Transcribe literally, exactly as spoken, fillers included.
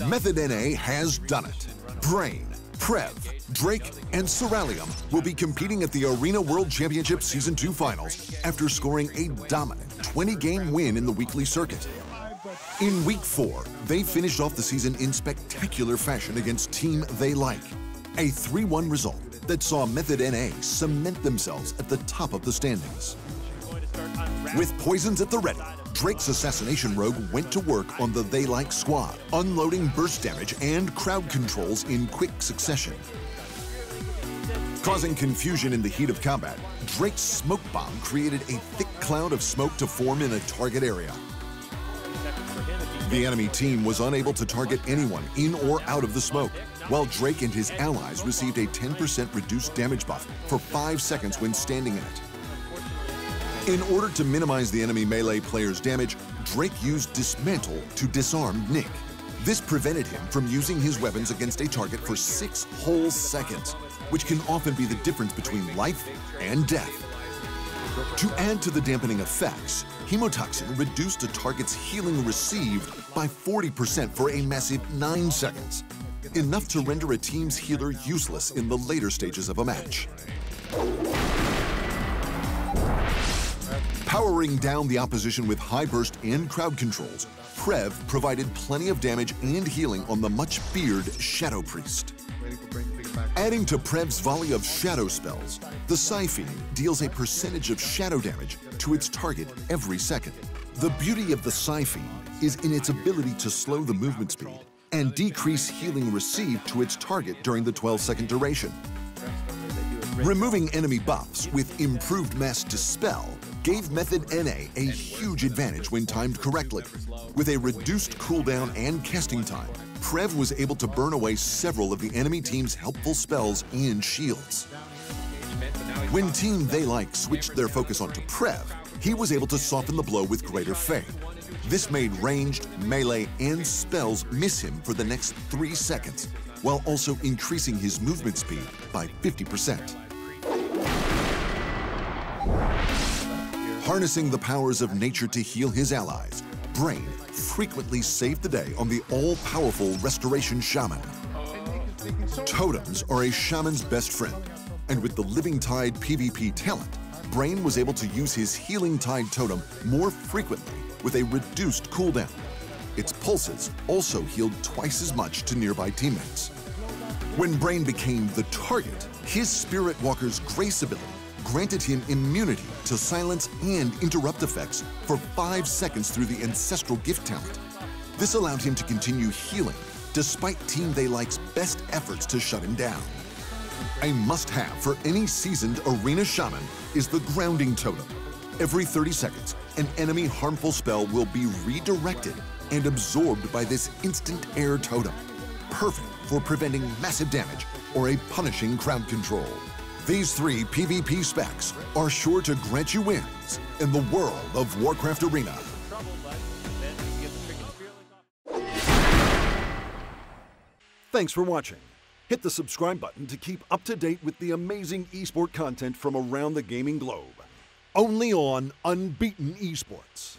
Method N A has done it. Brain, Prev, Drake, and Serallium will be competing at the Arena World Championship Season two Finals after scoring a dominant twenty game win in the weekly circuit. In Week four, they finished off the season in spectacular fashion against Team They Like, a three one result that saw Method N A cement themselves at the top of the standings. With Poisons at the ready, Drake's Assassination Rogue went to work on the They Like squad, unloading burst damage and crowd controls in quick succession. Causing confusion in the heat of combat, Drake's smoke bomb created a thick cloud of smoke to form in a target area. The enemy team was unable to target anyone in or out of the smoke, while Drake and his allies received a ten percent reduced damage buff for five seconds when standing in it. In order to minimize the enemy melee player's damage, Drake used Dismantle to disarm Nick. This prevented him from using his weapons against a target for six whole seconds, which can often be the difference between life and death. To add to the dampening effects, Hemotoxin reduced a target's healing received by forty percent for a massive nine seconds, enough to render a team's healer useless in the later stages of a match. Powering down the opposition with High Burst and Crowd Controls, Prev provided plenty of damage and healing on the much-feared Shadow Priest. Adding to Prev's volley of shadow spells, the Siphon deals a percentage of shadow damage to its target every second. The beauty of the Siphon is in its ability to slow the movement speed and decrease healing received to its target during the twelve second duration. Removing enemy buffs with Improved Mass Dispel gave Method N A a huge advantage when timed correctly. With a reduced cooldown and casting time, Prev was able to burn away several of the enemy team's helpful spells and shields. When Team They Like switched their focus onto Prev, he was able to soften the blow with Greater Feint. This made ranged, melee, and spells miss him for the next three seconds, while also increasing his movement speed by fifty percent. Harnessing the powers of nature to heal his allies, Brain frequently saved the day on the all-powerful Restoration Shaman. Totems are a shaman's best friend, and with the Living Tide PvP talent, Brain was able to use his Healing Tide Totem more frequently with a reduced cooldown. Its pulses also healed twice as much to nearby teammates. When Brain became the target, his Spirit Walker's Grace ability granted him immunity to silence and interrupt effects for five seconds through the Ancestral Gift talent. This allowed him to continue healing despite Team They Like's best efforts to shut him down. A must-have for any seasoned Arena Shaman is the Grounding Totem. Every thirty seconds, an enemy harmful spell will be redirected and absorbed by this Instant Air Totem, perfect for preventing massive damage or a punishing crowd control. These three PvP specs are sure to grant you wins in the World of Warcraft Arena. Thanks for watching. Hit the subscribe button to keep up to date with the amazing eSport content from around the gaming globe. Only on Unbeaten Esports.